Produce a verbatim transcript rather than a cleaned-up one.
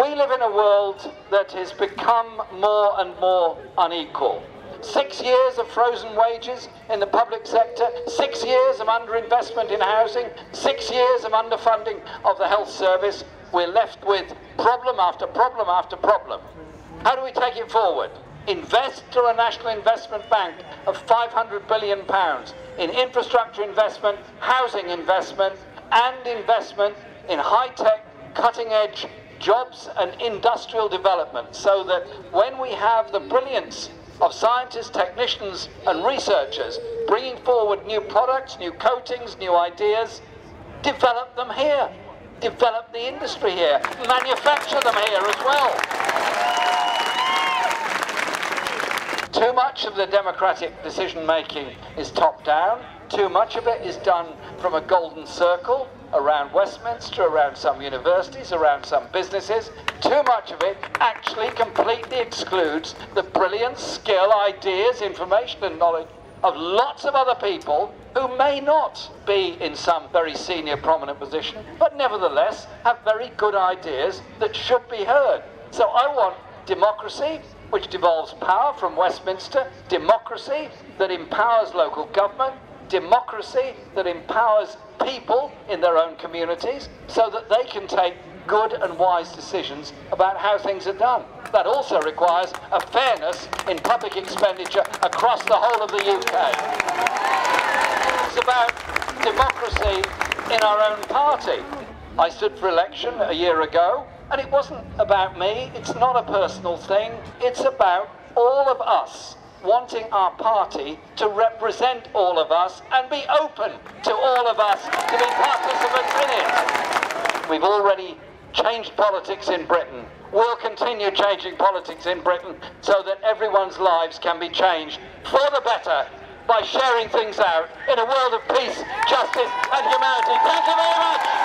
We live in a world that has become more and more unequal. Six years of frozen wages in the public sector, six years of underinvestment in housing, six years of underfunding of the health service. We're left with problem after problem after problem. How do we take it forward? Invest through a national investment bank of five hundred billion pounds in infrastructure investment, housing investment, and investment in high-tech, cutting-edge jobs and industrial development, so that when we have the brilliance of scientists, technicians, and researchers bringing forward new products, new coatings, new ideas, develop them here. Develop the industry here. Manufacture them here as well. Too much of the democratic decision-making is top-down. Too much of it is done from a golden circle around Westminster, around some universities, around some businesses. Too much of it actually completely excludes the brilliant skill, ideas, information and knowledge of lots of other people who may not be in some very senior prominent position, but nevertheless have very good ideas that should be heard. So I want democracy, which devolves power from Westminster, democracy that empowers local government, democracy that empowers people in their own communities so that they can take good and wise decisions about how things are done. That also requires a fairness in public expenditure across the whole of the U K. It's about democracy in our own party. I stood for election a year ago, and it wasn't about me. It's not a personal thing. It's about all of us wanting our party to represent all of us and be open to all of us to be participants in it. We've already changed politics in Britain. We'll continue changing politics in Britain so that everyone's lives can be changed for the better by sharing things out in a world of peace, justice and humanity. Thank you very much.